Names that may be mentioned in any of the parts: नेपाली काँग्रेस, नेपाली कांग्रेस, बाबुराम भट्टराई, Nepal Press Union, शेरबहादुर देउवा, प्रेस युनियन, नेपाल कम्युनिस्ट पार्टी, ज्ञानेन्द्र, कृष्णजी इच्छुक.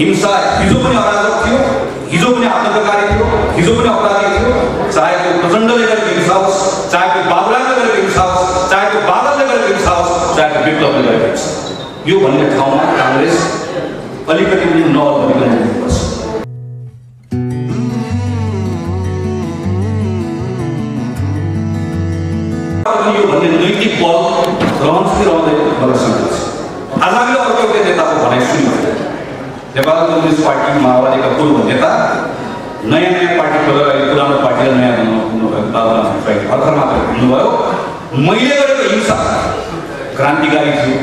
हिंसा हिजो पनि अराजक थियो, हिजो पनि आतंककारी थियो, हिजो पनि अपराधी थियो। चाहे त्यो प्रचण्डले गरेको हिंसा होस्, चाहे त्यो बाबुरामले गरेको हिंसा होस्, चाहे त्यो बादलले गरेको हिंसा होस्, चाहे त्यो विप्लवले गरेको हिंसा, यो भन्ने ठाउँमा कांग्रेस अलिकति पनि नअल्झिनु पर्छ। यो भन्ने नैतिक बल रहँदै रहँदैन मलाई सोच्छ। आज हामीले अर्को एउटा नेताको भनाइ सुन्यौं। नेपाली कांग्रेस पार्टी माओवादीका पूर्व नेता, नयाँ नयाँ पार्टी खोलेर पुरानो पार्टीलाई नयाँ बनाउनु भएको बाबुराम भट्टराई भर्खर मात्र भन्नुभयो, मैले गरेको हिंसा क्रान्तिकारी थियो,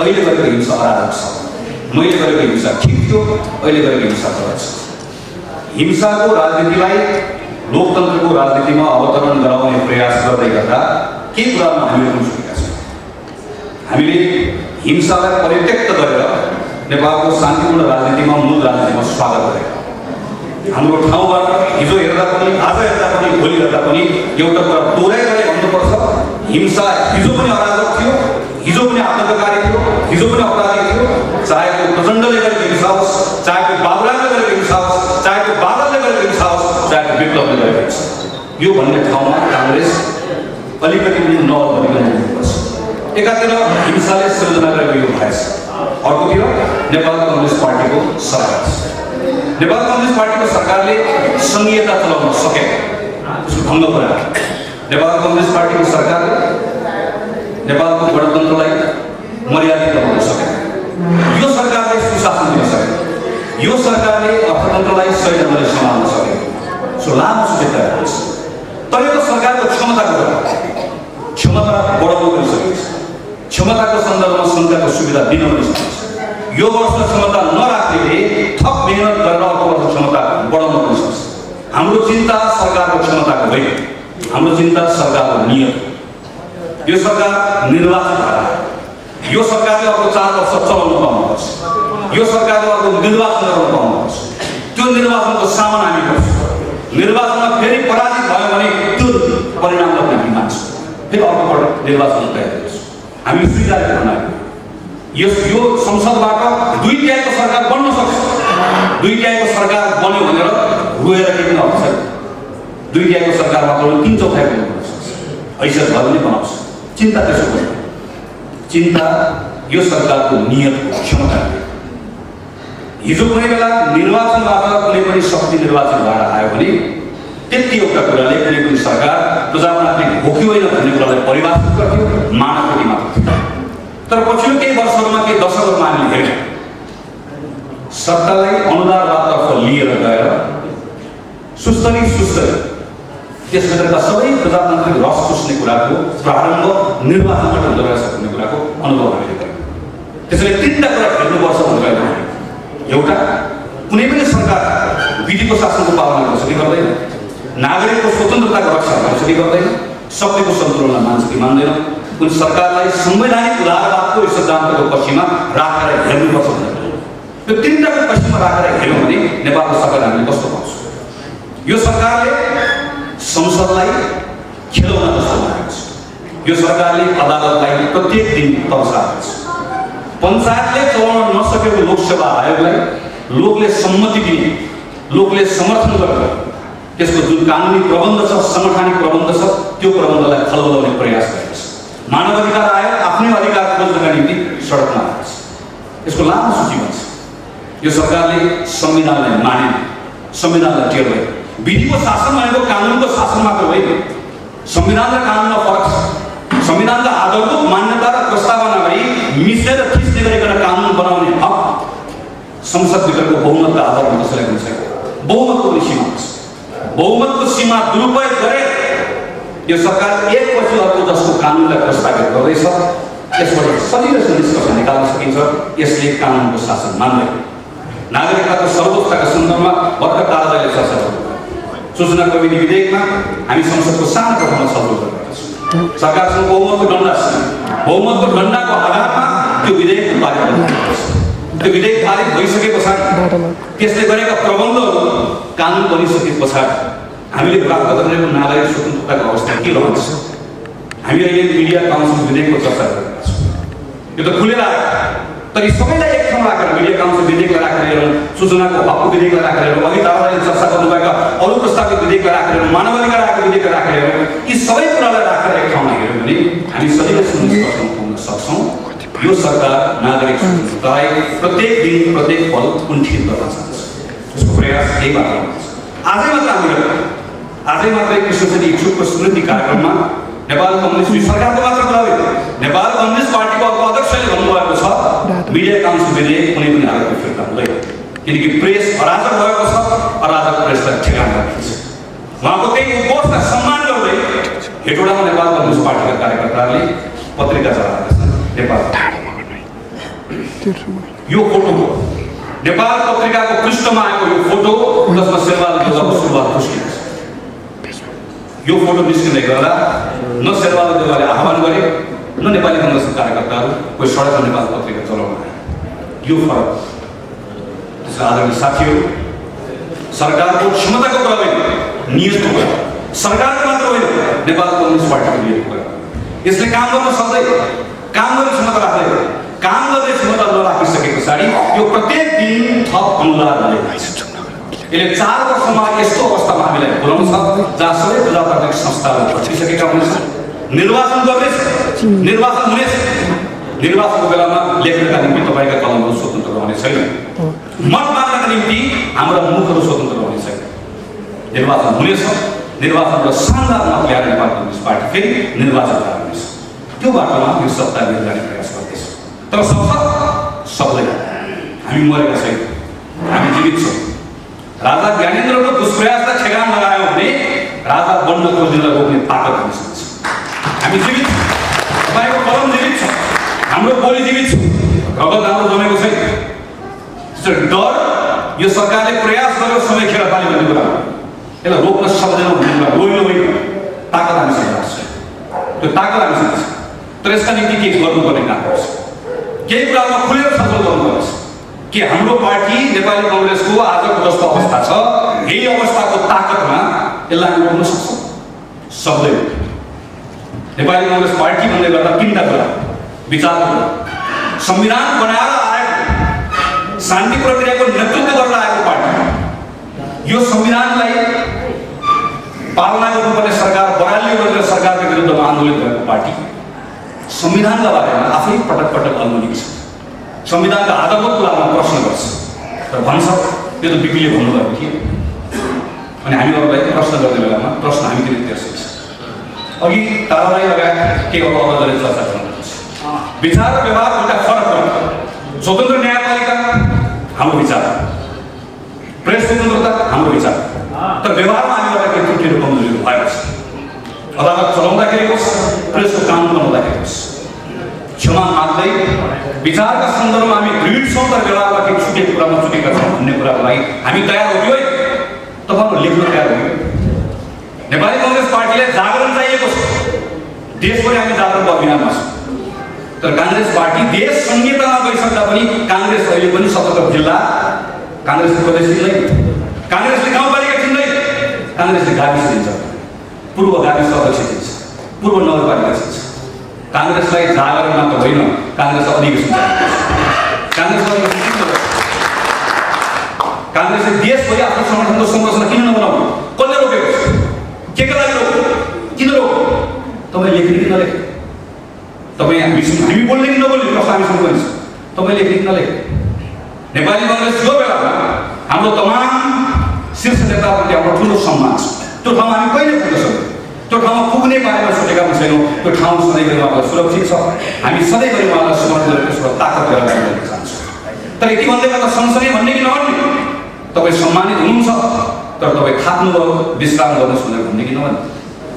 अहिले गरेको हिंसा अराजक छ, मैले गरेको हिंसा ठिक थियो, अहिले गरेको हिंसा गलत छ। हिंसाको राजनीतिलाई लोकतन्त्रको राजनीतिमा अवतरण गराउने प्रयास गर्दै गर्दा के कुरामा हामीले रुचेका छौँ? हामीले हिंसालाई परित्यक्त गरेर नेपालको शान्तिपूर्ण राजनीतिमा, मूल राजनीतिमा स्वागत गरेका। हाम्रो ठाउँबाट हिजो हेर्दा पनि, आज हेर्दा पनि, भोलि हेर्दा पनि एउटा कुरा दोहोऱ्याइरहे भन्नुपर्छ। हिंसा हिजो पनि अराजक थियो, हिजो पनि आतंककारी थियो, हिजो पनि अपराधी थियो। चाहे त्यो प्रचण्डले गरेको हिंसा होस्, चाहे त्यो बाबुरामले गरेको हिंसा होस्, चाहे त्यो बादलले गरेको हिंसा होस्, चाहे त्यो विप्लवले गरेको हिंसा, यो भन्ने ठाउँमा कांग्रेस अलिकति पनि नअल्झिनु पर्छ। एकातिर हिंसाले सृजना गरेको यो भएछ, अर्को थियो नेपाली कांग्रेस पार्टीको सरकार। नेपाली कांग्रेस पार्टीको सरकारले संघीयता चलाउन सकेन, त्यसको भङ्ग गरे। नेपाली कांग्रेस पार्टीको सरकारले नेपालको गणतन्त्रलाई मर्यादित गर्न सकेन। यो सरकारले सुशासन दिन सकेन, यो सरकारले अर्थतन्त्रलाई सही ढङ्गले सम्हाल्न सकेन। सो लामो सुझेता रहेछ। तर यो सरकारको क्षमताको क्षमता बढाउन पनि सकिन्छ, क्षमताको सन्दर्भमा संघको सुविधा दिन पनि सकिन्छ। यो वर्ष क्षमता नराख्ने थप मेहनत गरेर अर्को वर्ष क्षमता बढाउन पनि सक्छ। हाम्रो चिन्ता सरकारको क्षमताको होइन, हाम्रो चिन्ता सरकारको नियम। यो सरकार निर्वाचित भयो, यो सरकारले अर्को 4 वर्ष चलाउनु पाउनुपर्छ, यो सरकारले अर्को निर्वाचन गर्न पाउनुपर्छ। त्यो निर्वाचनको सामना हामी गर्छौँ। निर्वाचनमा फेरि पराजित भयो भने त्यो परिणामलाई हामी मान्छौँ, फेरि अर्कोपल्ट निर्वाचन तयार गर्छौँ। हामी स्वीकार गर्न यो संसदबाट 2/3 सरकार बन्न सक्छ। 2/3 सरकार बन्यो भनेर रोएर केही अर्थ छैन। 2/3 सरकारमा त 3/4 बन्न सक्छ, हैसियत भए पनि बनाउँछ। चिन्ता त्यसो भयो, चिन्ता यो सरकारको नियत क्षमता। हिजो कुनै बेला निर्वाचनबाट कुनै पनि शक्ति निर्वाचनबाट आयो भने त्यति एउटा कुराले कुनै पनि सरकार प्रजातान्त्रिक हो कि होइन भन्ने कुरालाई परिभाषित गर्थ्यो, मानकोटी मात्र। तर पछिल्लो केही वर्षहरूमा, केही दशकहरूमा हामीले हेर्यौँ, सत्तालाई अनुदारवादतर्फ लिएर गएर सुस्तरी सुस्तरी त्यसभित्रका सबै प्रजातान्त्रिक रस चुस्ने कुराको प्रारम्भ निर्वाचनबाट हुँदो रहेछ भन्ने कुराको अनुभव हामीले गर्यौँ। त्यसैले 3टा कुरा हेर्नुपर्छ भनेर गयौँ। एउटा, कुनै पनि सरकार विधिको शासनको पालना गर्छ कि गर्दैन, नागरिकको स्वतन्त्रताको रक्षा गर्छ कि गर्दैन, शक्तिको सन्तुलनलाई मान्छ कि मान्दैन, कुन सरकारलाई संवैधानिक उदारवादको सिद्धान्तको पक्षमा राखेर हेर्नुपर्छ भनेर। यो 3टाको पक्षमा राखेर हेर्यौँ भने नेपालको सरकार हामीले कस्तो पाउँछौँ? यो सरकारले संसदलाई खेलाउन जस्तो लागेको छ, यो सरकारले अदालतलाई प्रत्येक दिन तर्साएको छ, पञ्चायतले चलाउन नसकेको लोकसेवा आयोगलाई लोकले सम्मति दिने, लोकले समर्थन गर्ने, त्यसको जुन कानुनी प्रबन्ध छ, संगठनिक प्रबन्ध छ, त्यो प्रबन्धलाई खलबलाउने प्रयास गरेको छ। मानव अधिकार आयोग आफ्नै अधिकार खोज्नका निम्ति सडकमा आएको छ। यसको लामो सूची भन्छ। यो सरकारले संविधानलाई मानेन, संविधानलाई टेर्दैन। विधिको शासन भनेको कानुनको शासन मात्र होइन, संविधान र कानुनमा फरक छ। संविधानका आधारभूत मान्यता र प्रस्तावना गरी मिसेर खिच्दै गरिकन कानुन बनाउने हक संसदभित्रको बहुमतका आधारमा कसैलाई हुन्छ? बहुमतको सीमा छ। बहुमतको सीमा दुरुपयोग गरे यो सरकार एकपछि अर्को जस्तो कानुनलाई प्रस्तावित गर्दैछ। यसबाट सजिलैसँग निष्कर्ष निकाल्न सकिन्छ, यसले कानुनको शासन मान्दैन। नागरिकताको सर्वोच्चताका सन्दर्भमा भर्खर कार्यालयले चर्चा गर्नु, सूचना कमिटी विधेयकमा हामी संसदको सानो गठनमा छलफल गरेका छौँ। सरकारसँग बहुमतको डन्डा छ, बहुमतको डन्डाको आधारमा त्यो विधेयक पारित भएको छ। त्यो विधेयक पारित भइसके पछाडि त्यसले गरेका प्रबन्धहरू कानुन बनिसके पछाडि हामीले प्राप्त गरेको नागरिक स्वतन्त्रताको अवस्था के रहन्छ? हामी अहिले मिडिया काउन्सिल विधेयकको चर्चा गरेका छौँ। यो त खुलेर आयो, तर यी सबैलाई एक ठाउँमा राखेर मिडिया काउन्सिल विधेयकलाई राखेर सूचनाको हकको विधेयकलाई राखेर अघि दाजुभाइले चर्चा गर्नुभएका अरू प्रस्तावित विधेयकलाई राखेर मानवाधिकारको विधेयकलाई राखेर यी सबै कुरालाई राखेर एक ठाउँमा हेर्यो भने हामी सजिलै सुनिश्चित गर्न सक्छौं। यो सरकार नागरिक सुधारलाई प्रत्येक दिन प्रत्येक पल कुण्ठित गर्न चाहन्छ। त्यसको प्रयास यही मात्र हुन्छ। आजै मात्र कृष्णजी इच्छुकको स्मृति कार्यक्रममा नेपाल कम्युनिस्ट सरकारको मात्र कुरा होइन, नेपाल कम्युनिस्ट पार्टीको अध्यक्षले भन्नुभएको छ मिडिया काउन्सिल विधेयक कुनै पनि हालतमा फिर्ता हुँदैन, किनकि प्रेस अराजक भएको छ, अराजक प्रेसलाई ठेगाना दिन्छ। उहाँको त्यही उपदेशलाई सम्मान गर्दै हेटौडामा नेपाल कम्युनिस्ट पार्टीका कार्यकर्ताहरूले पत्रिका चलाएका छन्। यो फोटो हो नेपाल पत्रिकाको पृष्ठमा आएको यो फोटो, जसमा शेरबहादुर देउवाको सुरुवात पुस्तिका छ। यो फोटो निस्किँदै गर्दा न शेरबहादुर देउवाले आह्वान गरे न नेपाली कांग्रेस कार्यकर्ताहरू कोही सडकमा नेपाल पत्रिका चलाउन आए। यो फरक आदरणीय साथीहरू, सरकारको क्षमताको कुरा होइन, नियतको कुरा, सरकारको मात्र होइन, नेपाल कम्युनिस्ट पार्टीको नियतको कुरा। यसले काम गर्न सक्दै, काम गर्ने क्षमता राख्दै, काम गर्ने क्षमता नराखिसके पछाडि यो प्रत्येक दिन थप अनुदान हुँदै यसले 4 वर्षमा यस्तो अवस्थामा हामीलाई पुर्याउँछ जहाँ सबै प्रजातान्त्रिक संस्थाहरू बचिसकेका हुन्छन्, निर्वाचन गर्नेछ, निर्वाचन हुनेछ। निर्वाचनको बेलामा लेख्नका निम्ति तपाईँका कलमहरू स्वतन्त्र रहने छैन, मत माग्नका निम्ति हाम्रा मुखहरू स्वतन्त्र रहने छैन। निर्वाचन हुनेछ, निर्वाचनबाट शानदार मत ल्याएर नेपाल कम्युनिस्ट पार्टी फेरि निर्वाचन गर्नेछ। त्यो बाटोमा यो सत्ता लिएर जाने प्रयास गर्दैछ। तर सक्दैन, हामी मरेका छैनौँ, हामी जीवित छौँ। राजा ज्ञानेन्द्रको दुष्प्रयासलाई ठेगान लगायो भने राजा बन्न खोज्नेलाई रोक्ने ताकत हुन सक्छ। हामी जीवित छौँ, तपाईँको कलम जीवित छ, हाम्रो बोली जीवित छ, रगत हाम्रो जमेको छैन। त्यसो डर यो सरकारले प्रयास गरेको समय खेर पाल्यो भन्ने कुरा हो। यसलाई रोक्न सक्दैन भन्ने कुरा रोइलो होइन, ताकत हामीसँग छ, त्यो ताकत हामीसँग छ। तर यसका निम्ति के गर्नुपर्ने काम छ, केही कुरामा खुलेर छलफल गर्नुपर्छ कि हाम्रो पार्टी नेपाली कांग्रेसको आजको जस्तो अवस्था छ, यही अवस्थाको ताकतमा यसलाई हामी रोक्न सक्छौँ। सक्दैन। नेपाली कांग्रेस पार्टी भन्ने गर्दा 3टा कुरा विचार गर्नु, संविधान बनाएर आएको, शान्ति प्रक्रियाको नेतृत्व गर्न आएको पार्टी, यो संविधानलाई पालना गर्नुपर्ने सरकार बरालियो गरेर सरकारको विरुद्धमा आन्दोलन गरेको पार्टी संविधानका बारेमा आफै पटक अल्मलिन्छ, संविधानका आधारभूत कुरामा प्रश्न गर्छ र भन्छ त्यो त बिपीले भन्नुभएको थियो। अनि हामीहरूलाई प्रश्न गर्ने बेलामा प्रश्न हामीतिर तिर्छ। अघि तारालाई लगायत केही अवधारणा चर्चा गर्नुहुन्छ। विचार र व्यवहार एउटा फरक हो। स्वतन्त्र न्यायपालिका हाम्रो विचार, प्रेस स्वतन्त्रता हाम्रो विचार, तर व्यवहारमा हामीलाई केही त्रुटिहरू कमजोरीहरू भएको छ। अदालत चलाउँदाखेरि होस्, प्रेसको कानुन बनाउँदाखेरि होस्, क्षमा माग्दै विचारका सन्दर्भमा हामी दृढ छौँ, तर व्यवहारमा केही छुटेको कुरामा छुटेका छौँ भन्ने कुराको लागि हामी तयार हुने। तपाईँहरू लेख्न तयार हुने। नेपाली कांग्रेस पार्टीलाई जागरण चाहिएको छ, देशभरि हामी जागरणको अभियानमा छौँ। तर कांग्रेस पार्टी देश संहितामा गइसक्दा पनि कांग्रेस अहिले पनि 77 जिल्ला कांग्रेसले प्रदेश चिन्दै, कांग्रेसले गाउँपालिका चिन्दै, कांग्रेसले गाविस चिन्छ, पूर्व गाविस अध्यक्ष चिन्छ, पूर्व नगरपालिका चिन्छ। कांग्रेसलाई जागरण मात्र होइन, कांग्रेस अधिवेशन, कांग्रेसले देशभरि आफ्नो संगठनको संरचना किन नबनाउने? कसले रोकेको छ? केका लागि रोक्यो? किन रोक्यो? तपाईँ लेख्ने कि नलेख्ने, तपाईँ हामी बोल्ने कि नबोल्ने प्रश्न हामीसँग गरिन्छ। तपाईँ लेख्ने कि नलेख्ने? नेपाली कांग्रेस यो बेलामा हाम्रो तमाम शीर्ष नेताप्रति हाम्रो ठुलो सम्मान छ। त्यो ठाउँमा हामी कहिले पुग्न सक्छौँ? त्यो ठाउँमा पुग्ने बारेमा सोचेका पनि छैनौँ। त्यो ठाउँ सधैँभरि उहाँलाई सुरक्षित छ, हामी सधैँभरि उहाँलाई समर्थन गरेर ताकत गरेर जान चाहन्छौँ। तर यति भन्दै गर्दा सँगसँगै भन्ने कि नभन्ने, तपाईँ सम्मानित हुनुहुन्छ, तर तपाईँ थाक्नुभयो, विश्राम गर्नुहोस् भनेर भन्ने कि नभन्ने।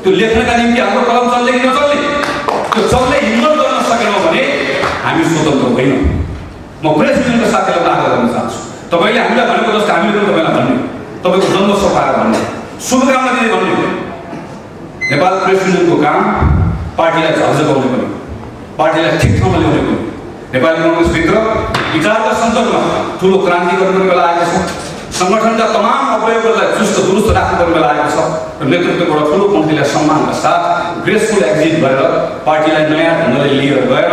त्यो लेख्नका निम्ति हाम्रो कलम चल्ने कि नचल्ने, त्यो चल्ने हिम्मत गर्न सकेनौँ भने हामी स्वतन्त्र होइनौँ। म प्रेस युनियनको साथीहरूलाई आग्रह गर्न चाहन्छु, तपाईँले हामीलाई भनेको जस्तो हामीले पनि तपाईँलाई भन्ने, तपाईँको जन्म सफाएर भन्ने, शुभकामना दिने भन्ने। नेपाल प्रेस युनियनको काम पार्टीलाई झल्झकाउने पनि, पार्टीलाई ठिक ठाउँमा ल्याउने पनि। नेपाली कांग्रेसभित्र विचारका सन्दर्भमा ठुलो क्रान्ति गर्नुको बेला आएको छ, सङ्गठनका तमाम अवयवहरूलाई चुस्त दुरुस्त राख्नुको बेला आएको छ र नेतृत्वबाट ठुलो पङ्क्तिलाई सम्मानका साथ ग्रेसफुल एक्जिट गरेर पार्टीलाई नयाँ ढङ्गले लिएर गएर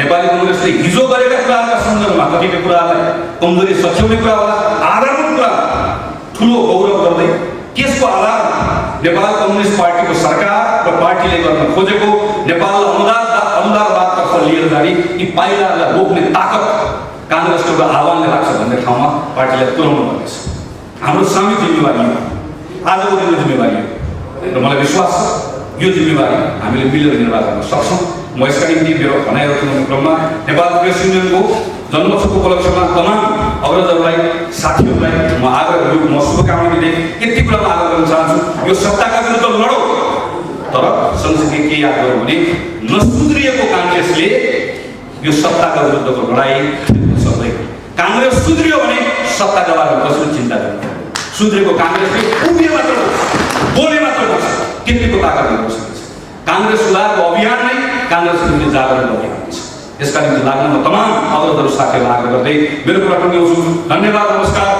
नेपाली कांग्रेसले हिजो गरेका कुराहरुका सन्दर्भमा कतिपय कुरालाई कमजोरी सच्याउने कुरा होला, आधारभूत कुरा ठूलो गौरव गर्दै त्यसको आधार नेपाल कम्युनिस्ट पार्टीको सरकार र पार्टीले गर्न खोजेको नेपाल अनुदारवादतर्फ लिएर जाने यी पाइलाहरूलाई रोक्ने ताकत कांग्रेसको आह्वानले राख्छ भन्ने ठाउँमा पार्टीले तुर्नु पर्छ। हाम्रो सामूहिक जिम्मेवारी हो, आजको दिनको जिम्मेवारी हो र मलाई विश्वास छ यो जिम्मेवारी हामीले मिलेर निर्वाह गर्न सक्छौँ। म यसका निम्ति मेरो भनाइ राख्ने क्रममा नेपाल प्रेस युनियनको जन्मोत्सवको उपलक्ष्यमा तमाम अग्रजहरूलाई साथीहरूलाई म आग्रह गर्छु, म शुभकामना दिँदै यति कुरा आग्रह गर्न चाहन्छु, यो सत्ताका विरुद्ध लडौँ तर सँगसँगै के याद गरौँ भने नसुध्रिएको काङ्ग्रेसले यो सत्ताका विरुद्धको लडाई सक्दैन। काङ्ग्रेस सुध्रियो भने सत्ताका बारेमा कसरी चिन्ता गर्नु, सुध्रेको काङ्ग्रेसले उभिए मात्र बोले मात्र केन्द्रको ताकत हुनुपर्छ। काङ्ग्रेस उदारको अभियान नै काङ्ग्रेस विरुद्ध जागरण अभियान हुन्छ। यसका निम्ति लाग्नमा तमाम अग्रजहरू साथीहरू आग्रह गर्दै मेरो कुरा पनि आउँछु। धन्यवाद, नमस्कार।